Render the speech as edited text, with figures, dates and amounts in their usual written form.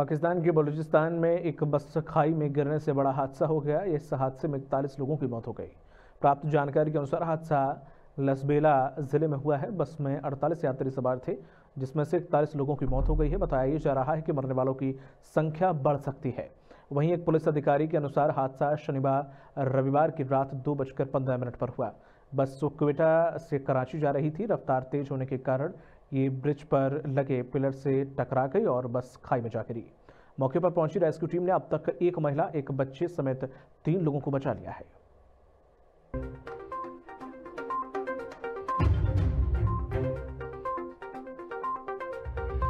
पाकिस्तान के बलूचिस्तान में एक बस खाई में गिरने से बड़ा हादसा हो गया। इस हादसे में 41 लोगों की मौत हो गई। प्राप्त जानकारी के अनुसार हादसा लसबेला ज़िले में हुआ है। बस में 48 यात्री सवार थे, जिसमें से 41 लोगों की मौत हो गई है। बताया जा रहा है कि मरने वालों की संख्या बढ़ सकती है। वहीं एक पुलिस अधिकारी के अनुसार हादसा शनिवार रविवार की रात 2:15 पर हुआ। बस क्वेटा से कराची जा रही थी। रफ्तार तेज होने के कारण ये ब्रिज पर लगे पिलर से टकरा गई और बस खाई में जा गिरी। मौके पर पहुंची रेस्क्यू टीम ने अब तक एक महिला, एक बच्चे समेत 3 लोगों को बचा लिया है।